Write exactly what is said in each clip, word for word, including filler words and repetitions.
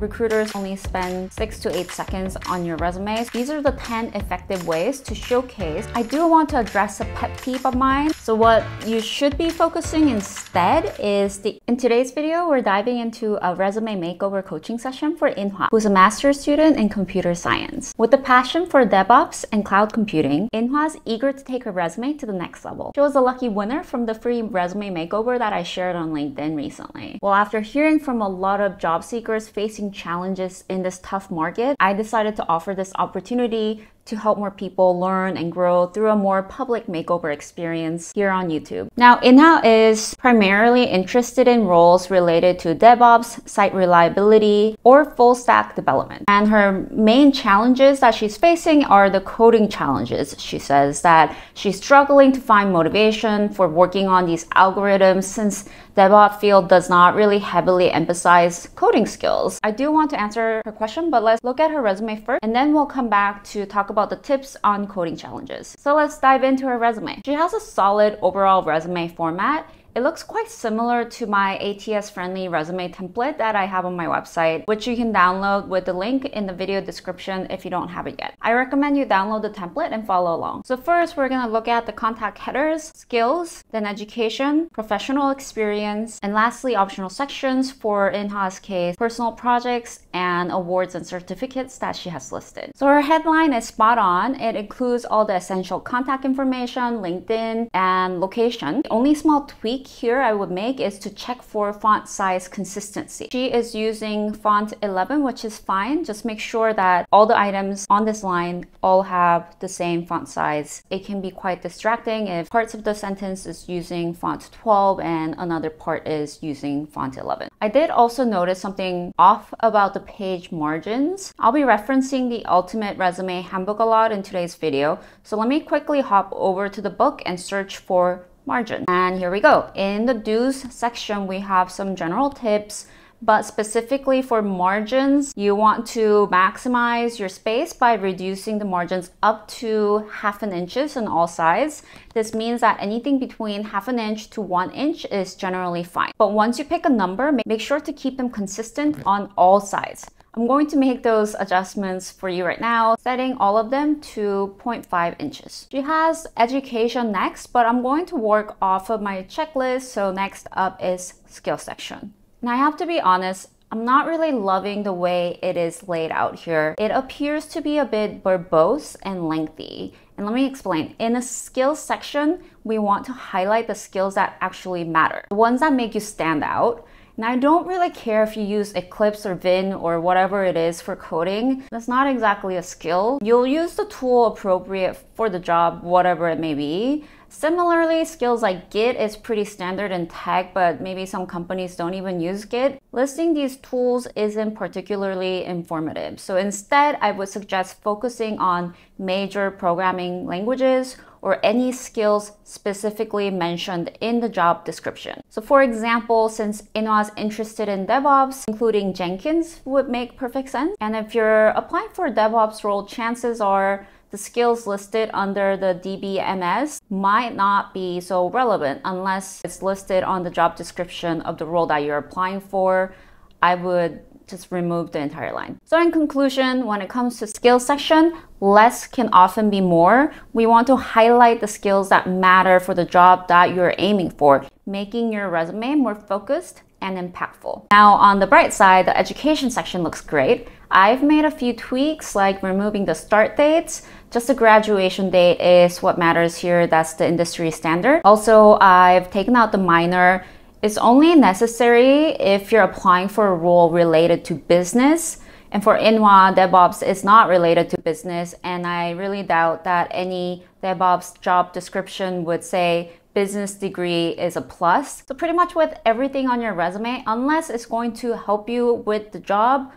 Recruiters only spend six to eight seconds on your resume. These are the ten effective ways to showcase. I do want to address a pet peeve of mine. So what you should be focusing instead is the, in today's video, we're diving into a resume makeover coaching session for In Hwa, who's a master's student in computer science. With a passion for DevOps and cloud computing, In Hwa is eager to take her resume to the next level. She was a lucky winner from the free resume makeover that I shared on LinkedIn recently. Well, after hearing from a lot of job seekers facing challenges in this tough market, I decided to offer this opportunity to help more people learn and grow through a more public makeover experience here on YouTube. Now, In Hwa is primarily interested in roles related to DevOps, site reliability, or full stack development. And her main challenges that she's facing are the coding challenges. She says that she's struggling to find motivation for working on these algorithms since DevOps field does not really heavily emphasize coding skills. I do want to answer her question, but let's look at her resume first, and then we'll come back to talk about about the tips on coding challenges. So let's dive into her resume. She has a solid overall resume format. It looks quite similar to my A T S friendly resume template that I have on my website, which you can download with the link in the video description if you don't have it yet. I recommend you download the template and follow along. So first, we're gonna look at the contact headers, skills, then education, professional experience, and lastly, optional sections for In Hwa's case, personal projects and awards and certificates that she has listed. So her headline is spot on. It includes all the essential contact information, LinkedIn, and location. The only small tweak here I would make is to check for font size consistency. She is using font eleven, which is fine. Just make sure that all the items on this line all have the same font size. It can be quite distracting if parts of the sentence is using font twelve and another part is using font eleven. I did also notice something off about the page margins. I'll be referencing the Ultimate Resume Handbook a lot in today's video, so let me quickly hop over to the book and search for margin. And here we go. In the do's section, we have some general tips, but specifically for margins, you want to maximize your space by reducing the margins up to half an inch on all sides. This means that anything between half an inch to one inch is generally fine. But once you pick a number, make sure to keep them consistent on all sides. I'm going to make those adjustments for you right now, setting all of them to zero point five inches. She has education next, but I'm going to work off of my checklist. So next up is skill section. And I have to be honest, I'm not really loving the way it is laid out here. It appears to be a bit verbose and lengthy. And let me explain. In the skills section, we want to highlight the skills that actually matter, the ones that make you stand out. Now, I don't really care if you use Eclipse or Vim or whatever it is for coding. That's not exactly a skill. You'll use the tool appropriate for the job, whatever it may be. Similarly, skills like Git is pretty standard in tech, but maybe some companies don't even use Git. Listing these tools isn't particularly informative. So instead, I would suggest focusing on major programming languages or any skills specifically mentioned in the job description. So for example, since In Hwa is interested in DevOps, including Jenkins would make perfect sense. And if you're applying for a DevOps role, chances are the skills listed under the D B M S might not be so relevant unless it's listed on the job description of the role that you're applying for. I would just remove the entire line. So in conclusion, when it comes to skills section, less can often be more. We want to highlight the skills that matter for the job that you're aiming for, making your resume more focused and impactful. Now, on the bright side, the education section looks great. I've made a few tweaks, like removing the start dates. Just the graduation date is what matters here. That's the industry standard. Also, I've taken out the minor. It's only necessary if you're applying for a role related to business. And for In Hwa, DevOps is not related to business. And I really doubt that any DevOps job description would say business degree is a plus. So pretty much with everything on your resume, unless it's going to help you with the job,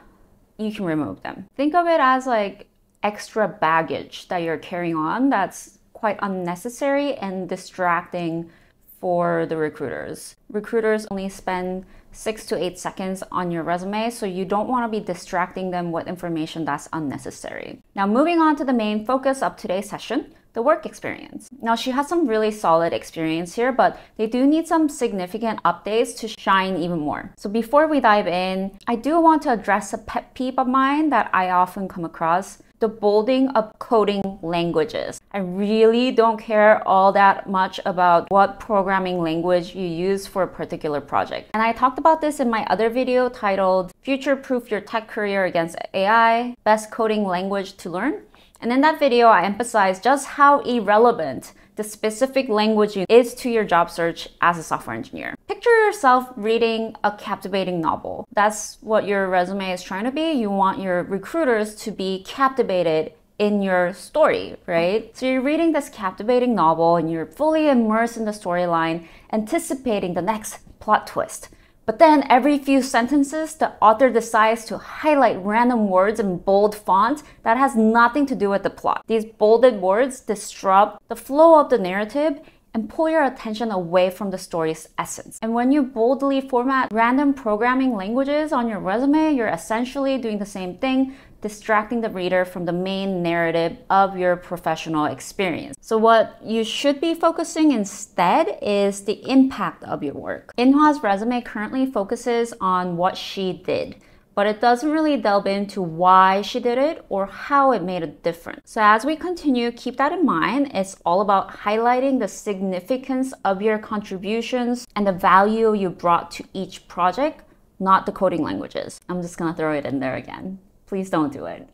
you can remove them. Think of it as like extra baggage that you're carrying on that's quite unnecessary and distracting for the recruiters. Recruiters only spend six to eight seconds on your resume, so you don't want to be distracting them with information that's unnecessary. Now, moving on to the main focus of today's session, the work experience. Now, she has some really solid experience here, but they do need some significant updates to shine even more. So before we dive in, I do want to address a pet peeve of mine that I often come across: the bolding of coding languages. I really don't care all that much about what programming language you use for a particular project. And I talked about this in my other video titled Future Proof Your Tech Career Against A I, Best Coding Language to Learn. And in that video, I emphasized just how irrelevant the specific language is to your job search as a software engineer. Picture yourself reading a captivating novel. That's what your resume is trying to be. You want your recruiters to be captivated in your story, right? So you're reading this captivating novel and you're fully immersed in the storyline, anticipating the next plot twist. But then every few sentences, the author decides to highlight random words in bold font that has nothing to do with the plot. These bolded words disrupt the flow of the narrative and pull your attention away from the story's essence. And when you boldly format random programming languages on your resume, you're essentially doing the same thing, distracting the reader from the main narrative of your professional experience. So what you should be focusing instead is the impact of your work. In Hwa's resume currently focuses on what she did, but it doesn't really delve into why she did it or how it made a difference. So as we continue, keep that in mind. It's all about highlighting the significance of your contributions and the value you brought to each project, not the coding languages. I'm just gonna throw it in there again. Please don't do it.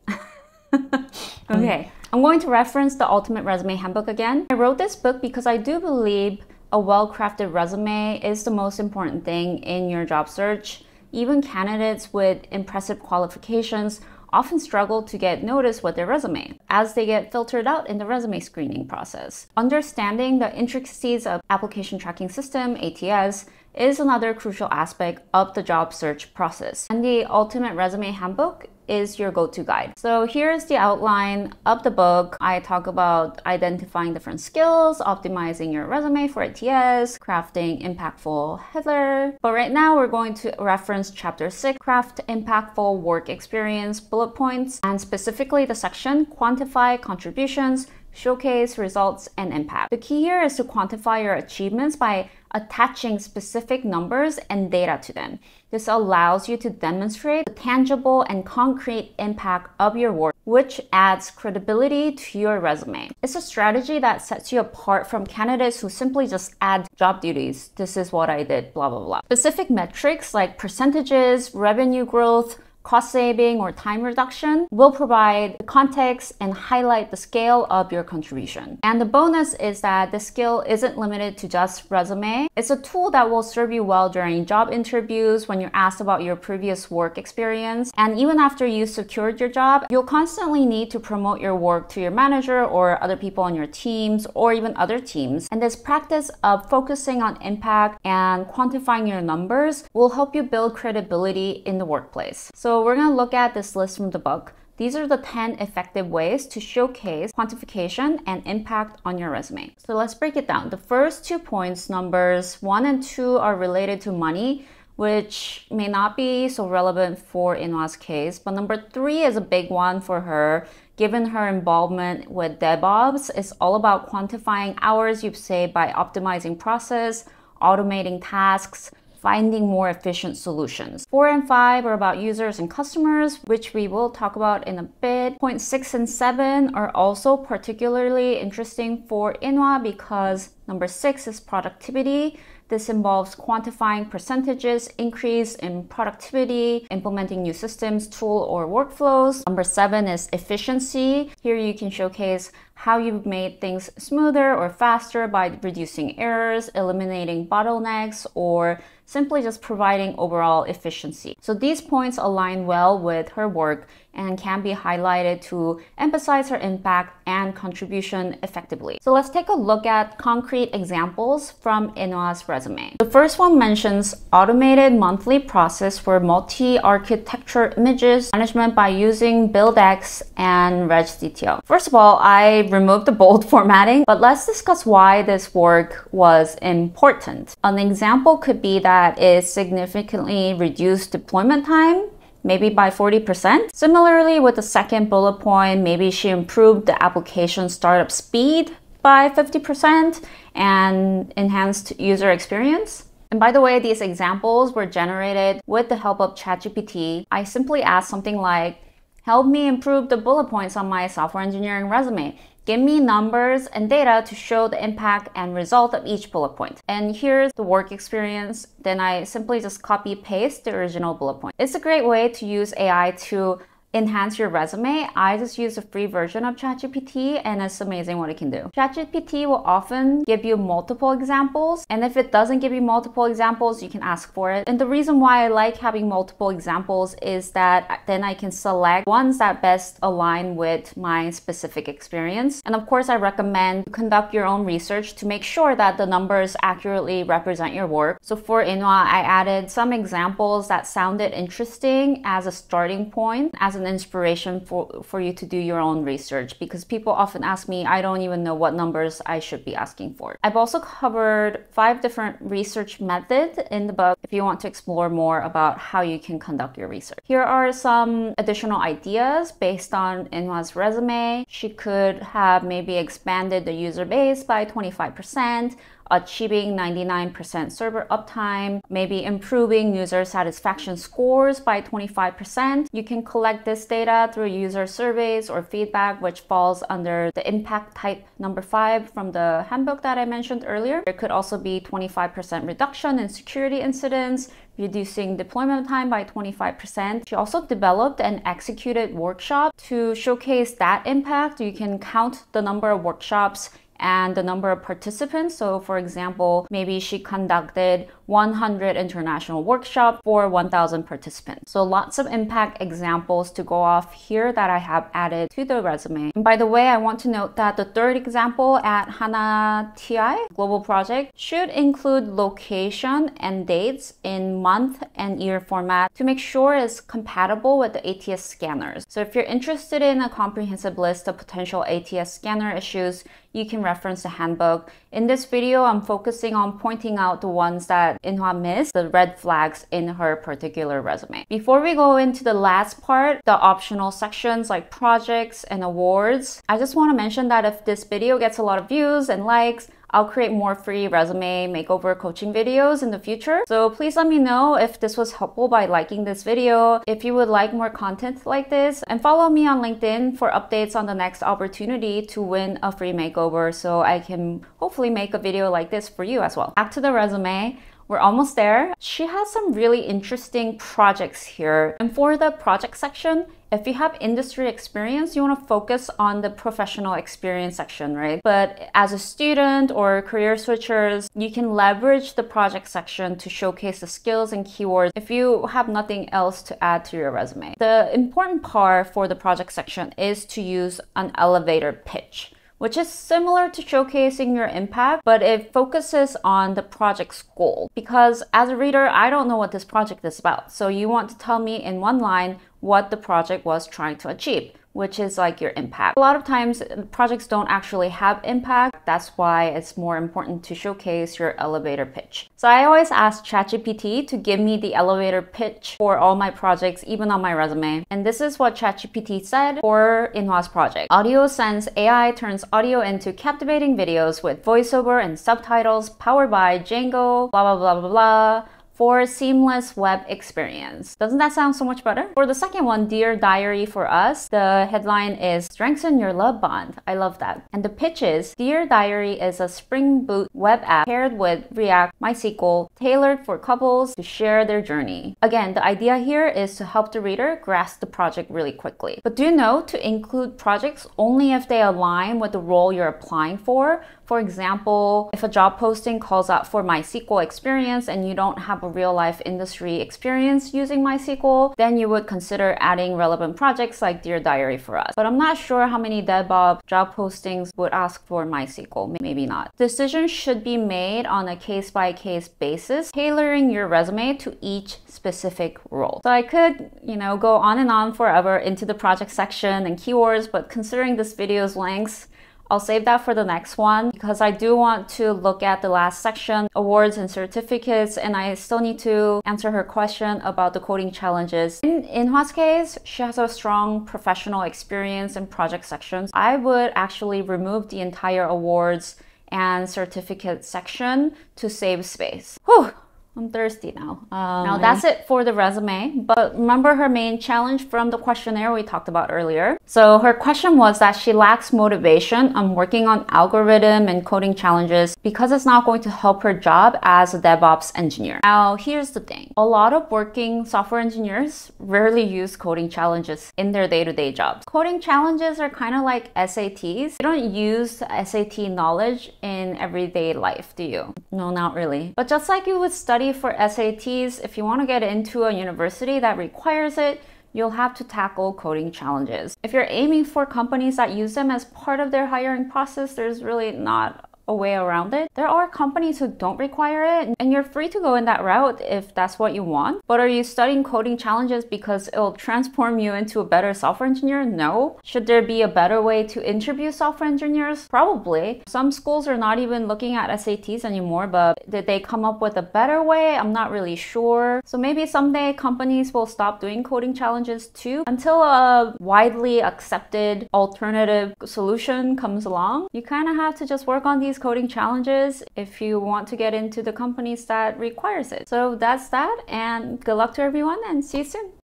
Okay, I'm going to reference the Ultimate Resume Handbook again. I wrote this book because I do believe a well-crafted resume is the most important thing in your job search. Even candidates with impressive qualifications often struggle to get noticed with their resume as they get filtered out in the resume screening process. Understanding the intricacies of application tracking system, A T S, is another crucial aspect of the job search process. And the Ultimate Resume Handbook is your go-to guide. So here's the outline of the book. I talk about identifying different skills, optimizing your resume for A T S, crafting impactful header. But right now we're going to reference chapter six, craft impactful work experience, bullet points, and specifically the section quantify contributions, showcase results, and impact. The key here is to quantify your achievements by attaching specific numbers and data to them. This allows you to demonstrate the tangible and concrete impact of your work, which adds credibility to your resume. It's a strategy that sets you apart from candidates who simply just add job duties. This is what I did, blah, blah, blah. Specific metrics like percentages, revenue growth, cost saving, or time reduction will provide context and highlight the scale of your contribution. And the bonus is that the skill isn't limited to just resume. It's a tool that will serve you well during job interviews, when you're asked about your previous work experience, and even after you secured your job. You'll constantly need to promote your work to your manager or other people on your teams or even other teams. And this practice of focusing on impact and quantifying your numbers will help you build credibility in the workplace. So So we're going to look at this list from the book. These are the ten effective ways to showcase quantification and impact on your resume. So let's break it down. The first two points, numbers one and two, are related to money, which may not be so relevant for In Hwa's case, but number three is a big one for her. Given her involvement with DevOps, it's all about quantifying hours you've saved by optimizing process, automating tasks, finding more efficient solutions. Four and five are about users and customers, which we will talk about in a bit. Point six and seven are also particularly interesting for In Hwa because number six is productivity. This involves quantifying percentages, increase in productivity, implementing new systems, tool, or workflows. Number seven is efficiency. Here you can showcase how you've made things smoother or faster by reducing errors, eliminating bottlenecks, or simply just providing overall efficiency. So these points align well with her work and can be highlighted to emphasize her impact and contribution effectively. So let's take a look at concrete examples from In Hwa's resume. The first one mentions automated monthly process for multi-architecture images management by using BuildX and RegDTL. First of all, I removed the bold formatting, but let's discuss why this work was important. An example could be that it significantly reduced deployment time, maybe by forty percent. Similarly, with the second bullet point, maybe she improved the application startup speed by fifty percent and enhanced user experience. And by the way, these examples were generated with the help of ChatGPT. I simply asked something like, help me improve the bullet points on my software engineering resume. Give me numbers and data to show the impact and result of each bullet point. And here's the work experience. Then I simply just copy paste the original bullet point. It's a great way to use A I to enhance your resume. I just use a free version of ChatGPT and it's amazing what it can do. ChatGPT will often give you multiple examples, and if it doesn't give you multiple examples, you can ask for it. And the reason why I like having multiple examples is that then I can select ones that best align with my specific experience. And of course, I recommend you conduct your own research to make sure that the numbers accurately represent your work. So for In Hwa, I added some examples that sounded interesting as a starting point, as an inspiration for for you to do your own research, because people often ask me, I don't even know what numbers I should be asking for. I've also covered five different research methods in the book if you want to explore more about how you can conduct your research. Here are some additional ideas based on In Hwa's resume. She could have maybe expanded the user base by twenty-five percent, achieving ninety-nine percent server uptime, maybe improving user satisfaction scores by twenty-five percent. You can collect this data through user surveys or feedback, which falls under the impact type number five from the handbook that I mentioned earlier. There could also be twenty-five percent reduction in security incidents, reducing deployment time by twenty-five percent. She also developed and executed workshops to showcase that impact. You can count the number of workshops and the number of participants. So for example, maybe she conducted one hundred international workshops for one thousand participants. So lots of impact examples to go off here that I have added to the resume. And by the way, I want to note that the third example at Hana T I global project should include location and dates in month and year format to make sure it's compatible with the A T S scanners. So if you're interested in a comprehensive list of potential A T S scanner issues, you can reference the handbook. In this video, I'm focusing on pointing out the ones that In Hwa missed, the red flags in her particular resume. Before we go into the last part, the optional sections like projects and awards, I just want to mention that if this video gets a lot of views and likes, I'll create more free resume makeover coaching videos in the future. So please let me know if this was helpful by liking this video, if you would like more content like this, and follow me on LinkedIn for updates on the next opportunity to win a free makeover so I can hopefully make a video like this for you as well. Back to the resume. We're almost there. She has some really interesting projects here. And for the project section, if you have industry experience, you want to focus on the professional experience section, right? But as a student or career switchers, you can leverage the project section to showcase the skills and keywords if you have nothing else to add to your resume. The important part for the project section is to use an elevator pitch, which is similar to showcasing your impact, but it focuses on the project's goal. Because as a reader, I don't know what this project is about. So you want to tell me in one line what the project was trying to achieve, which is like your impact. A lot of times projects don't actually have impact. That's why it's more important to showcase your elevator pitch. So I always ask ChatGPT to give me the elevator pitch for all my projects, even on my resume. And this is what ChatGPT said for In Hwa's project. AudioSense A I turns audio into captivating videos with voiceover and subtitles powered by Django, blah, blah, blah, blah, blah, for a seamless web experience. Doesn't that sound so much better? For the second one, Dear Diary for Us, the headline is Strengthen Your Love Bond. I love that. And the pitch is, Dear Diary is a Spring Boot web app paired with React, MySQL, tailored for couples to share their journey. Again, the idea here is to help the reader grasp the project really quickly. But do note to include projects only if they align with the role you're applying for. For example, if a job posting calls out for MySQL experience and you don't have a real-life industry experience using MySQL, then you would consider adding relevant projects like Dear Diary for Us. But I'm not sure how many DevOps job postings would ask for MySQL. Maybe not. Decisions should be made on a case-by-case basis, tailoring your resume to each specific role. So I could, you know, go on and on forever into the project section and keywords, but considering this video's length, I'll save that for the next one because I do want to look at the last section, awards and certificates, and I still need to answer her question about the coding challenges. In In Hwa's case, she has a strong professional experience in project sections. I would actually remove the entire awards and certificate section to save space. Whew! I'm thirsty now. Um, now that's it for the resume, but remember her main challenge from the questionnaire we talked about earlier. So her question was that she lacks motivation on working on algorithm and coding challenges because it's not going to help her job as a DevOps engineer. Now here's the thing. A lot of working software engineers rarely use coding challenges in their day-to-day jobs. Coding challenges are kind of like S A Ts. You don't use S A T knowledge in everyday life, do you? No, not really. But just like you would study for S A Ts, if you want to get into a university that requires it, you'll have to tackle coding challenges. If you're aiming for companies that use them as part of their hiring process, there's really not a way around it. There are companies who don't require it, and you're free to go in that route if that's what you want. But are you studying coding challenges because it'll transform you into a better software engineer? No. Should there be a better way to interview software engineers? Probably. Some schools are not even looking at S A Ts anymore, but did they come up with a better way? I'm not really sure. So maybe someday companies will stop doing coding challenges too. Until a widely accepted alternative solution comes along, you kind of have to just work on these coding challenges if you want to get into the companies that requires it. So that's that, and good luck to everyone, and see you soon.